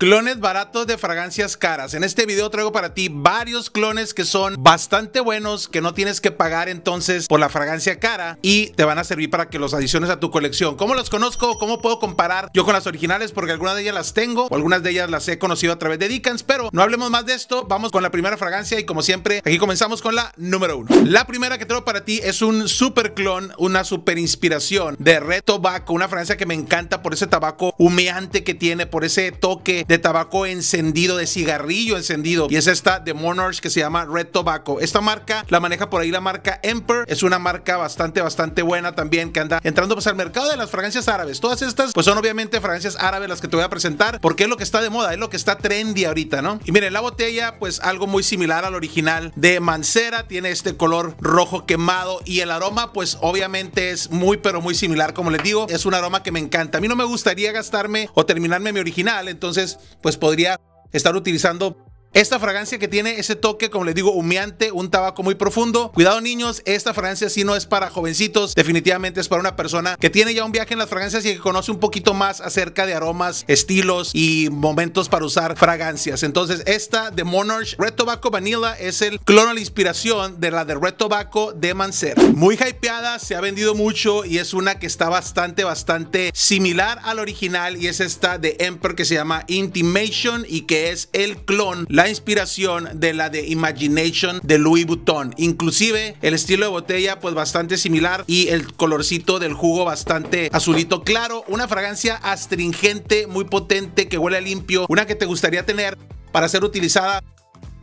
Clones baratos de fragancias caras. En este video traigo para ti varios clones que son bastante buenos, que no tienes que pagar entonces por la fragancia cara y te van a servir para que los adiciones a tu colección. ¿Cómo los conozco? ¿Cómo puedo comparar yo con las originales? Porque algunas de ellas las tengo o algunas de ellas las he conocido a través de Dickens, pero no hablemos más de esto. Vamos con la primera fragancia y como siempre aquí comenzamos con la número 1. La primera que traigo para ti es un super clon, una super inspiración de Red Tobacco, una fragancia que me encanta por ese tabaco humeante que tiene, por ese toque de tabaco encendido, de cigarrillo encendido, y es esta de Monarch que se llama Red Tobacco. Esta marca la maneja por ahí la marca Emper, es una marca bastante buena también, que anda entrando pues al mercado de las fragancias árabes. Todas estas pues son obviamente fragancias árabes las que te voy a presentar, porque es lo que está de moda, es lo que está trendy ahorita, ¿no? Y miren la botella, pues algo muy similar al original de Mancera, tiene este color rojo quemado y el aroma pues obviamente es muy pero muy similar, como les digo, es un aroma que me encanta. A mí no me gustaría gastarme o terminarme mi original, entonces pues podría estar utilizando esta fragancia que tiene ese toque, como les digo, humeante, un tabaco muy profundo. Cuidado niños, esta fragancia sí no es para jovencitos, definitivamente es para una persona que tiene ya un viaje en las fragancias y que conoce un poquito más acerca de aromas, estilos y momentos para usar fragancias. Entonces esta de Monarch Red Tobacco Vanilla es el clon a la inspiración de la de Red Tobacco de Mancera. Muy hypeada, se ha vendido mucho y es una que está bastante similar al original, y es esta de Emperor que se llama Intimation y que es el clon, la inspiración de la de Imagination de Louis Vuitton. Inclusive el estilo de botella pues bastante similar y el colorcito del jugo bastante azulito claro. Una fragancia astringente, muy potente, que huele a limpio, una que te gustaría tener para ser utilizada.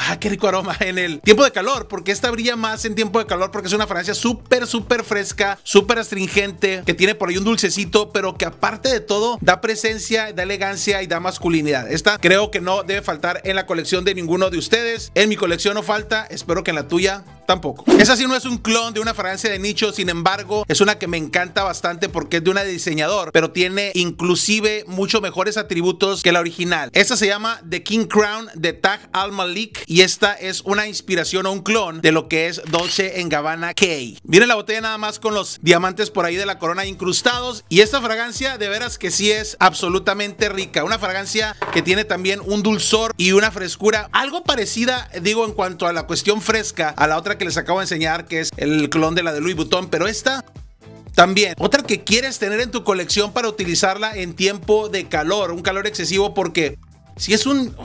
Ah, qué rico aroma en el tiempo de calor, porque esta brilla más en tiempo de calor, porque es una fragancia súper fresca, súper astringente, que tiene por ahí un dulcecito, pero que aparte de todo da presencia, da elegancia y da masculinidad. Esta creo que no debe faltar en la colección de ninguno de ustedes. En mi colección no falta, espero que en la tuya tampoco. Esa sí no es un clon de una fragancia de nicho, sin embargo es una que me encanta bastante porque es de una de diseñador, pero tiene inclusive mucho mejores atributos que la original. Esta se llama The King Crown de Taj Al Malik y esta es una inspiración o un clon de lo que es Dolce & Gabbana K. Miren la botella nada más, con los diamantes por ahí de la corona incrustados, y esta fragancia de veras que sí es absolutamente rica. Una fragancia que tiene también un dulzor y una frescura algo parecida, digo, en cuanto a la cuestión fresca, a la otra que les acabo de enseñar, que es el clon de la de Louis Vuitton, pero esta también, otra que quieres tener en tu colección para utilizarla en tiempo de calor, un calor excesivo, porque si es un,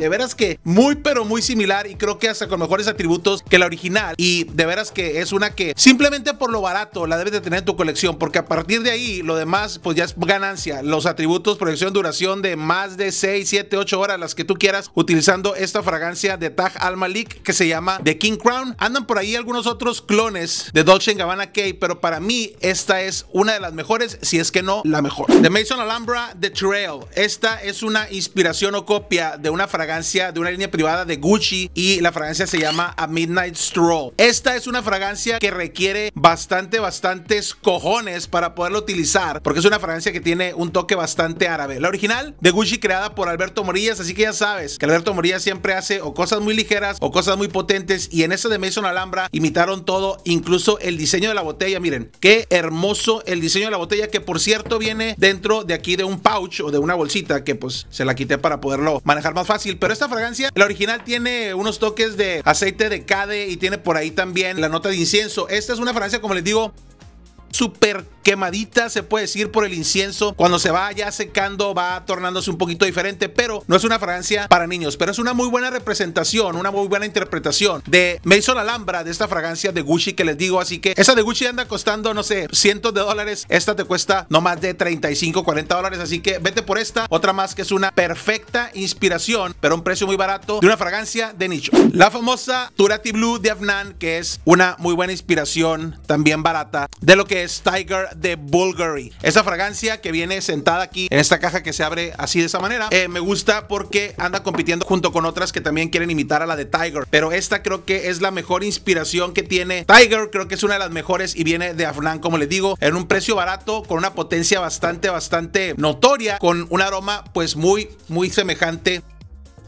de veras que muy pero muy similar, y creo que hasta con mejores atributos que la original, y de veras que es una que simplemente por lo barato la debes de tener en tu colección, porque a partir de ahí lo demás pues ya es ganancia. Los atributos, proyección, duración de más de 6, 7, 8 horas, las que tú quieras, utilizando esta fragancia de Taj Al Malik que se llama The King Crown. Andan por ahí algunos otros clones de Dolce & Gabbana K, pero para mí esta es una de las mejores, si es que no la mejor. De Maison Alhambra de Trail, esta es una inspiración copia de una fragancia de una línea privada de Gucci y la fragancia se llama A Midnight Stroll. Esta es una fragancia que requiere bastantes cojones para poderla utilizar, porque es una fragancia que tiene un toque bastante árabe. La original de Gucci, creada por Alberto Morillas, así que ya sabes que Alberto Morillas siempre hace o cosas muy ligeras o cosas muy potentes, y en esta de Maison Alhambra imitaron todo, incluso el diseño de la botella. Miren qué hermoso el diseño de la botella, que por cierto viene dentro de aquí de un pouch o de una bolsita, que pues se la quité para poderlo manejar más fácil. Pero esta fragancia, la original, tiene unos toques de aceite de cade y tiene por ahí también la nota de incienso. Esta es una fragancia, como les digo, súper quemadita, se puede decir, por el incienso. Cuando se va ya secando va tornándose un poquito diferente, pero no es una fragancia para niños, pero es una muy buena representación, una muy buena interpretación de Maison Alhambra, de esta fragancia de Gucci que les digo. Así que esa de Gucci anda costando, no sé, cientos de dólares, esta te cuesta no más de 35, 40 dólares, así que vete por esta. Otra más que es una perfecta inspiración, pero a un precio muy barato, de una fragancia de nicho. La famosa Turathi Blue de Afnan, que es una muy buena inspiración, también barata, de lo que es Tiger de Bulgari. Esa fragancia que viene sentada aquí en esta caja que se abre así de esa manera, me gusta porque anda compitiendo junto con otras que también quieren imitar a la de Tiger, pero esta creo que es la mejor inspiración que tiene Tiger, creo que es una de las mejores, y viene de Afnan, como les digo, en un precio barato, con una potencia bastante notoria, con un aroma pues muy semejante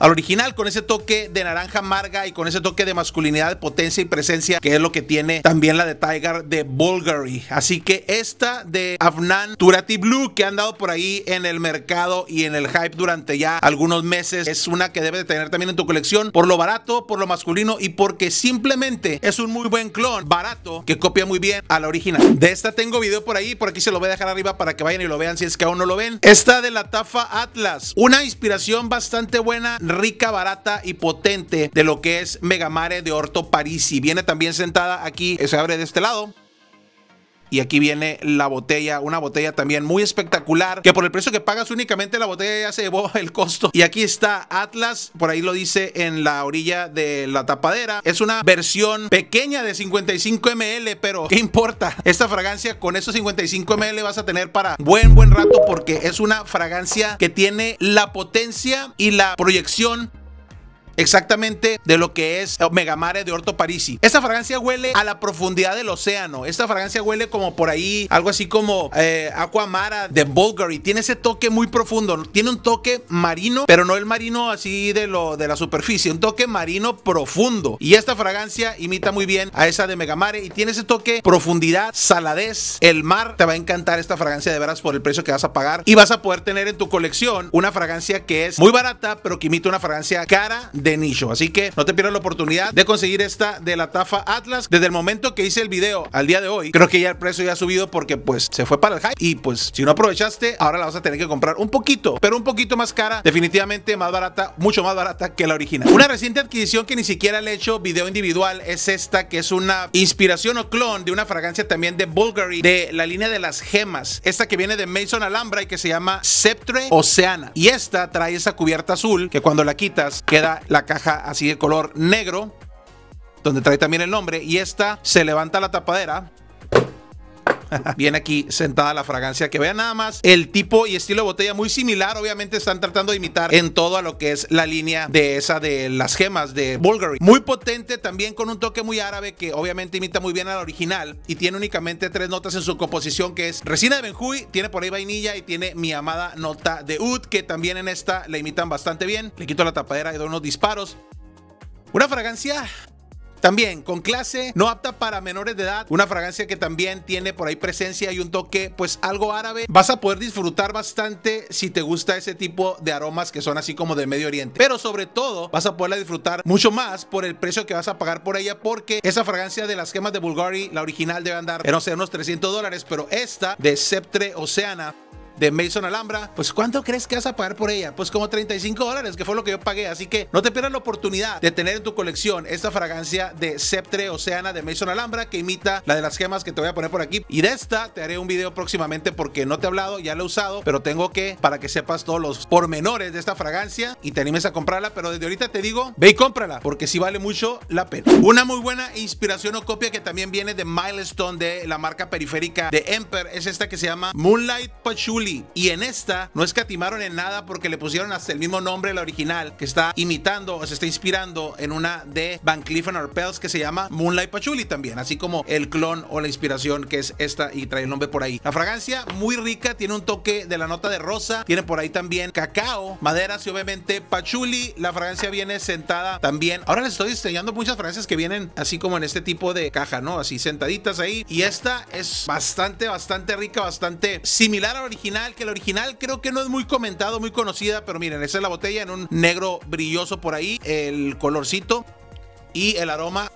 al original, con ese toque de naranja amarga y con ese toque de masculinidad, de potencia y presencia, que es lo que tiene también la de Tiger de Bulgari. Así que esta de Afnan Turathi Blue, que han dado por ahí en el mercado y en el hype durante ya algunos meses, es una que debes de tener también en tu colección por lo barato, por lo masculino y porque simplemente es un muy buen clon barato que copia muy bien a la original. De esta tengo video por ahí, por aquí se lo voy a dejar arriba para que vayan y lo vean si es que aún no lo ven. Esta de Lattafa Atlas, una inspiración bastante buena, rica, barata y potente de lo que es Megamare de Orto Parisi. Viene también sentada aquí, se abre de este lado. Y aquí viene la botella, una botella también muy espectacular, que por el precio que pagas únicamente la botella ya se llevó el costo. Y aquí está Atlas, por ahí lo dice en la orilla de la tapadera. Es una versión pequeña de 55 ml, pero ¿qué importa? Esta fragancia con esos 55 ml vas a tener para buen rato, porque es una fragancia que tiene la potencia y la proyección exactamente de lo que es Megamare de Orto Parisi. Esta fragancia huele a la profundidad del océano. Esta fragancia huele como por ahí, algo así como Aquamara de Bulgari. Tiene ese toque muy profundo. Tiene un toque marino, pero no el marino así de la superficie. Un toque marino profundo. Y esta fragancia imita muy bien a esa de Megamare. Y tiene ese toque profundidad, saladez, el mar. Te va a encantar esta fragancia de veras por el precio que vas a pagar. Y vas a poder tener en tu colección una fragancia que es muy barata, pero que imita una fragancia cara de nicho. Así que no te pierdas la oportunidad de conseguir esta de Lattafa Atlas. Desde el momento que hice el video al día de hoy, creo que ya el precio ya ha subido porque pues se fue para el hype, y pues si no aprovechaste, ahora la vas a tener que comprar un poquito, pero un poquito más cara, definitivamente más barata, mucho más barata que la original. Una reciente adquisición que ni siquiera le he hecho video individual es esta, que es una inspiración o clon de una fragancia también de Bulgari, de la línea de las gemas. Esta que viene de Maison Alhambra y que se llama Sceptre Oceana. Y esta trae esa cubierta azul que cuando la quitas queda la caja así de color negro, donde trae también el nombre. Y esta se levanta la tapadera. Viene aquí sentada la fragancia, que vean nada más el tipo y estilo de botella muy similar. Obviamente están tratando de imitar en todo a lo que es la línea de esa de las gemas de Bulgari. Muy potente también, con un toque muy árabe que obviamente imita muy bien a la original, y tiene únicamente 3 notas en su composición, que es resina de benjuí, tiene por ahí vainilla y tiene mi amada nota de oud, que también en esta le imitan bastante bien. Le quito la tapadera y doy unos disparos. Una fragancia también con clase, no apta para menores de edad. Una fragancia que también tiene por ahí presencia y un toque pues algo árabe. Vas a poder disfrutar bastante si te gusta ese tipo de aromas que son así como del Medio Oriente. Pero sobre todo vas a poderla disfrutar mucho más por el precio que vas a pagar por ella, porque esa fragancia de las gemas de Bulgari, la original, debe andar, no sé, unos $300. Pero esta de Sceptre Oceana de Maison Alhambra, pues ¿cuánto crees que vas a pagar por ella? Pues como $35, que fue lo que yo pagué. Así que no te pierdas la oportunidad de tener en tu colección esta fragancia de Sceptre Oceana de Maison Alhambra, que imita la de las gemas, que te voy a poner por aquí. Y de esta te haré un video próximamente, porque no te he hablado, ya la he usado, pero tengo que, para que sepas todos los pormenores de esta fragancia y te animes a comprarla. Pero desde ahorita te digo, ve y cómprala, porque sí vale mucho la pena. Una muy buena inspiración o copia que también viene de Milestone, de la marca periférica de Emper, es esta que se llama Moonlight Patchouli. Y en esta no escatimaron en nada, porque le pusieron hasta el mismo nombre la original, que está imitando o se está inspirando en una de Van Cleef & Arpels que se llama Moonlight Patchouli también, así como el clon o la inspiración que es esta, y trae el nombre por ahí. La fragancia muy rica, tiene un toque de la nota de rosa, tiene por ahí también cacao, maderas y obviamente patchouli. La fragancia viene sentada también. Ahora les estoy enseñando muchas fragancias que vienen así como en este tipo de caja, ¿no? Así sentaditas ahí. Y esta es bastante rica, bastante similar a la original, que el original creo que no es muy comentado, muy conocida, pero miren, esa es la botella en un negro brilloso por ahí, el colorcito y el aroma.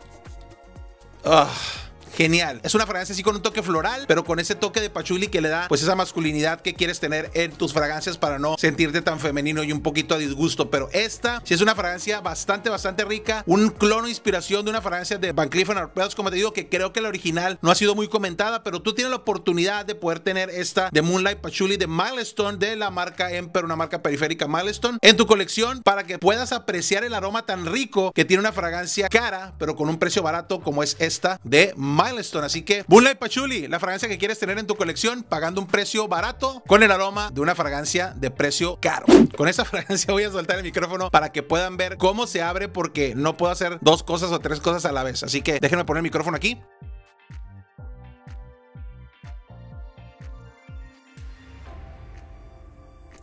Genial. Es una fragancia así con un toque floral, pero con ese toque de patchouli que le da pues esa masculinidad que quieres tener en tus fragancias para no sentirte tan femenino y un poquito a disgusto. Pero esta sí es una fragancia bastante rica, un clon o inspiración de una fragancia de Van Cleef & Arpels, como te digo, que creo que la original no ha sido muy comentada, pero tú tienes la oportunidad de poder tener esta de Moonlight Patchouli de Milestone, de la marca Emper, una marca periférica Milestone, en tu colección para que puedas apreciar el aroma tan rico que tiene una fragancia cara, pero con un precio barato, como es esta de Milestone. Así que Moonlight Patchouli, la fragancia que quieres tener en tu colección pagando un precio barato, con el aroma de una fragancia de precio caro. Con esta fragancia voy a soltar el micrófono para que puedan ver cómo se abre, porque no puedo hacer 2 cosas o 3 cosas a la vez. Así que déjenme poner el micrófono aquí.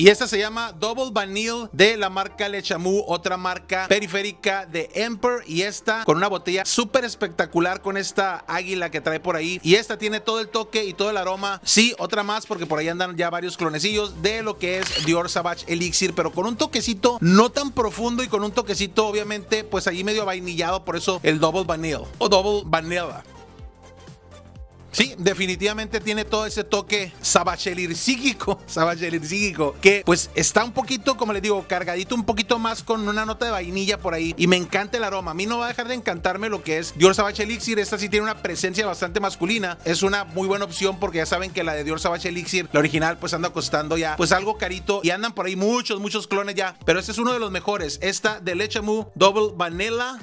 Y esta se llama Double Vanille de la marca Le Chameau, otra marca periférica de Emper. Y esta con una botella súper espectacular con esta águila que trae por ahí. Y esta tiene todo el toque y todo el aroma. Sí, otra más, porque por ahí andan ya varios clonecillos de lo que es Dior Sauvage Elixir, pero con un toquecito no tan profundo y con un toquecito obviamente pues ahí medio vainillado, por eso el Double Vanille o Double Vanilla. Sí, definitivamente tiene todo ese toque Sauvage Elixir, que pues está un poquito, como les digo, cargadito, un poquito más con una nota de vainilla por ahí. Y me encanta el aroma. A mí no va a dejar de encantarme lo que es Dior Sauvage Elixir. Esta sí tiene una presencia bastante masculina. Es una muy buena opción porque ya saben que la de Dior Sauvage Elixir, la original, pues anda costando ya pues algo carito. Y andan por ahí muchos clones ya. Pero este es uno de los mejores. Esta de Le Chameau Double Vanilla,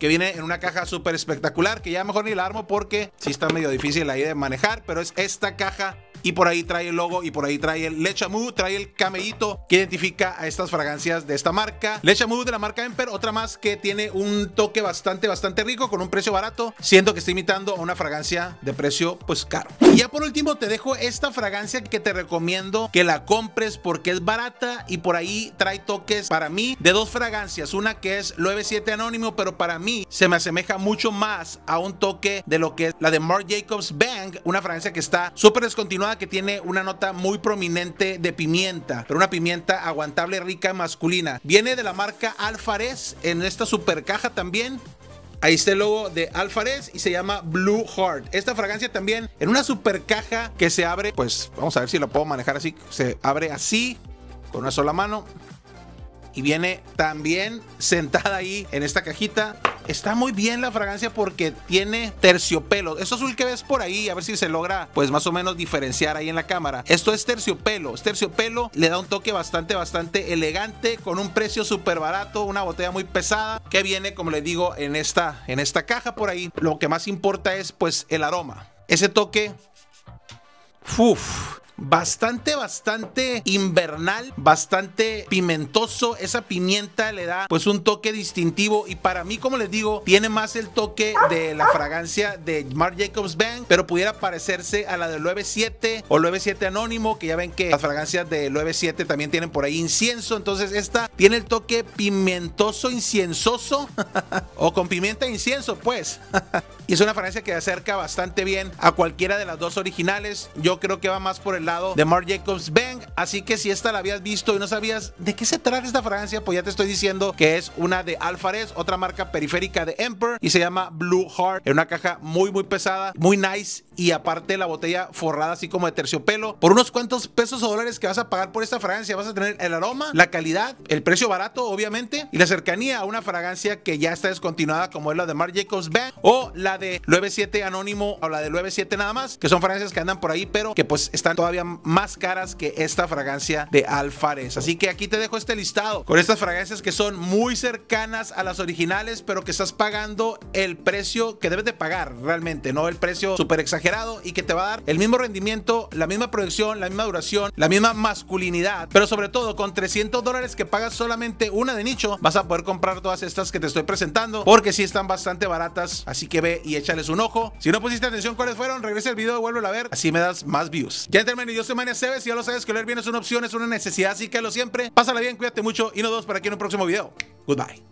que viene en una caja súper espectacular, que ya mejor ni la armo porque sí está medio difícil ahí de manejar, pero es esta caja. Y por ahí trae el logo y por ahí trae el Le Chameau, trae el camellito que identifica a estas fragancias de esta marca. Le Chameau de la marca Emper, otra más que tiene un toque bastante rico con un precio barato, siento que está imitando a una fragancia de precio pues caro. Y ya por último te dejo esta fragancia que te recomiendo que la compres porque es barata y por ahí trae toques para mí de dos fragancias. Una que es Loewe 7 Anónimo, pero para mí se me asemeja mucho más a un toque de lo que es la de Marc Jacobs Bang, una fragancia que está súper descontinuada, que tiene una nota muy prominente de pimienta, pero una pimienta aguantable, rica, masculina. Viene de la marca Al Fares en esta super caja también. Ahí está el logo de Al Fares y se llama Blue Heart. Esta fragancia también en una super caja que se abre, pues vamos a ver si lo puedo manejar así. Se abre así con una sola mano y viene también sentada ahí en esta cajita. Está muy bien la fragancia porque tiene terciopelo. Esto azul que ves por ahí, a ver si se logra pues más o menos diferenciar ahí en la cámara. Esto es terciopelo. Es terciopelo, le da un toque bastante elegante con un precio súper barato, una botella muy pesada que viene, como les digo, en esta caja por ahí. Lo que más importa es pues el aroma. Ese toque, uff, bastante invernal, bastante pimentoso. Esa pimienta le da pues un toque distintivo y para mí, como les digo, tiene más el toque de la fragancia de Marc Jacobs Bang, pero pudiera parecerse a la de Loewe 7 o Loewe 7 Anónimo, que ya ven que las fragancias de Loewe 7 también tienen por ahí incienso. Entonces esta tiene el toque pimentoso, inciensoso o con pimienta e incienso pues. Y es una fragancia que acerca bastante bien a cualquiera de las dos originales. Yo creo que va más por el de Marc Jacobs Bang, así que si esta la habías visto y no sabías de qué se trata esta fragancia, pues ya te estoy diciendo que es una de Al Fares, otra marca periférica de Emper, y se llama Blue Heart, en una caja muy pesada, muy nice, y aparte la botella forrada así como de terciopelo. Por unos cuantos pesos o dólares que vas a pagar por esta fragancia vas a tener el aroma, la calidad, el precio barato obviamente, y la cercanía a una fragancia que ya está descontinuada como es la de Marc Jacobs Bang o la de Loewe 7 Anónimo o la de Loewe 7 nada más, que son fragancias que andan por ahí pero que pues están todavía más caras que esta fragancia de Al Fares. Así que aquí te dejo este listado con estas fragancias que son muy cercanas a las originales, pero que estás pagando el precio que debes de pagar realmente, no el precio súper exagerado, y que te va a dar el mismo rendimiento, la misma producción, la misma duración, la misma masculinidad, pero sobre todo con $300 que pagas solamente una de nicho, vas a poder comprar todas estas que te estoy presentando, porque sí están bastante baratas. Así que ve y échales un ojo. Si no pusiste atención cuáles fueron, regresa el video y vuélvelo a ver, así me das más views. Ya terminé. Yo soy Manny Aceves y ya lo sabes que leer bien es una opción, es una necesidad, así que hazlo siempre. Pásala bien, cuídate mucho y nos vemos por aquí en un próximo video. Goodbye.